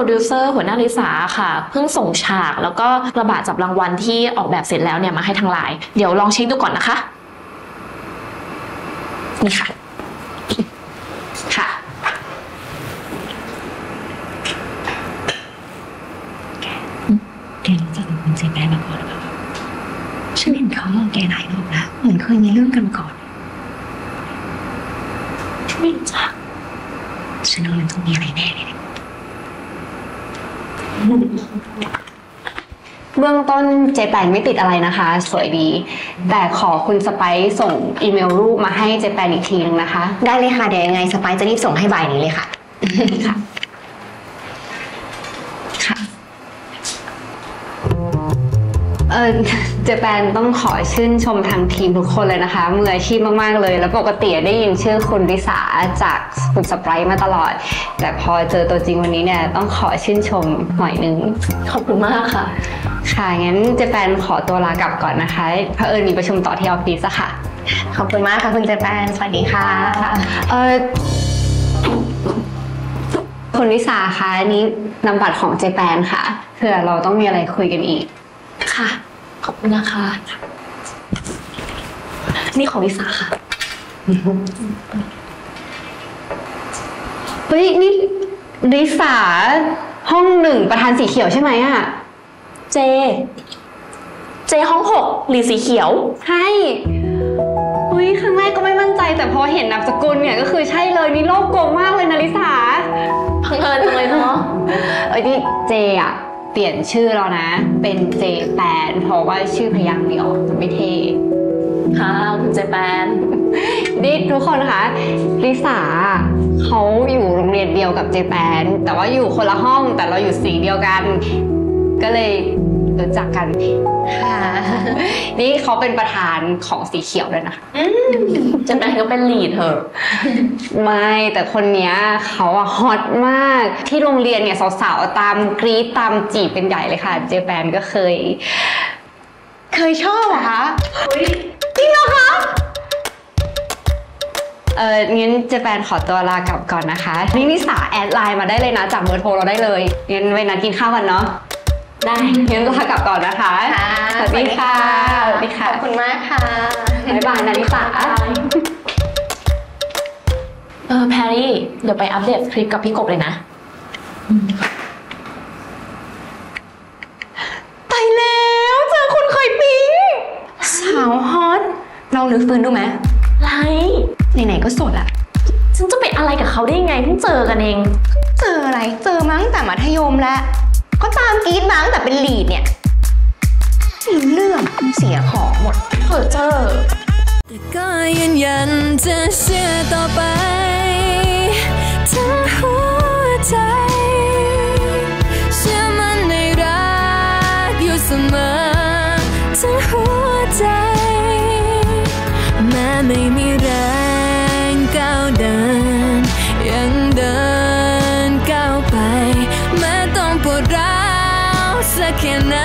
รดิวเซอร์หัวหน้าลิสาค่ะเพิ่งส่งฉากแล้วก็กระบะจับรางวัลที่ออกแบบเสร็จแล้วเนี่ยมาให้ทางไลน์เดี๋ยวลองเช็คดูก่อนนะคะนี่ค่ะค่ะแกรู้จักกับคุณเจแปนมาก่อนหรือเปล่าฉันเห็นเขามองแกหลายรอบแล้วเหมือนเคยมีเรื่องกันมาก่อนฉันไม่รู้จักฉันว่ามันต้องมีอะไรแน่เลยเบื้องต้นเจแปนไม่ติดอะไรนะคะสวยดีแต่ขอคุณสไปซ์ส่งอีเมลรูปมาให้เจแปนอีกทีนึงนะคะได้เลยค่ะเดี๋ยวยังไงสไปซ์จะรีบส่งให้บ่ายนี้เลยค่ะค่ะเจแปนต้องขอชื่นชมทางทีมทุกคนเลยนะคะมืออาชีพมากๆเลยแล้วปกติได้ยินชื่อคุณลิสาจากคุณสไปซ์มาตลอดแต่พอเจอตัวจริงวันนี้เนี่ยต้องขอชื่นชมหน่อยนึงขอบคุณมากค่ะค่ะงั้นเจแปนขอตัวลากลับก่อนนะคะเผอิญมีประชุมต่อที่ออฟฟิศอะค่ะขอบคุณมากค่ะคุณเจแปนสวัสดีค่ะคุณลิสาคะนี้นามบัตรของเจแปนค่ะเผื่อเราต้องมีอะไรคุยกันอีกค่ะขอบคุณนะคะนี่ของลิสาค่ะเฮ้ยนี่ลิสาห้องหนึ่งประธานสีเขียวใช่ไหมอะเจห้อง6หรือสีเขียวใช่เฮ้ยครั้งแรกก็ไม่มั่นใจแต่พอเห็นนามสกุลเนี่ยก็คือใช่เลยนี่โลกโกงมากเลยนะลิสาพังเอิญเลยเนาะไอ้นี่เจอะเปลี่ยนชื่อเรานะเป็นเจแปนเพราะว่าชื่อพยางค์เดียวไม่เท่ค่ะคุณเจแปนนี่ทุกคนคะลิสาเขาอยู่โรงเรียนเดียวกับเจแปนแต่ว่าอยู่คนละห้องแต่เราอยู่สีเดียวกันก็เลยรู้จักกันค่ะนี่เขาเป็นประธานของสีเขียวด้วยนะเจแปนก็เป็นลีดเธอไม่แต่คนนี้เขาอะฮอตมากที่โรงเรียนเนี่ยสาวๆตามกรี๊ดตามจีบเป็นใหญ่เลยค่ะเจแปนก็เคยชอบเหรอคะจริงเหรอคะงั้นเจแปนขอตัวลากลับก่อนนะคะนี่นิสาแอดไลน์มาได้เลยนะจากเบอร์โทรเราได้เลยงั้นไว้นัดกินข้าวกันเนาะได้งั้นลากลับก่อนนะคะสวัสดีค่ะสวัสดีค่ะขอบคุณมากค่ะบ๊ายบายนะนิสาแพรรี่เดี๋ยวไปอัปเดตคลิปกับพี่กบเลยนะตายแล้วเจอคนเคยปิ๊งสาวฮอตเราหรือฟื้นดูไหมไรไหนๆก็สดอะฉันจะเป็นอะไรกับเขาได้ยังไงเพิ่งเจอกันเองเจออะไรเจอมั้งแต่มัธยมแล้วก็ตามกรี๊ดมั้งแต่เป็นลีดเนี่ยเรื่องเสียของหมดเจอแต่ก็ยืนยันจะเชื่อต่อไปทั้งหัวใจเชื่อมันในรักอยู่เสมอทั้งหัวใจแม้ไม่มีแรงก้าวเดินยังเดินก้าวไปแม้ต้องปวดร้าวสักแค่ไหน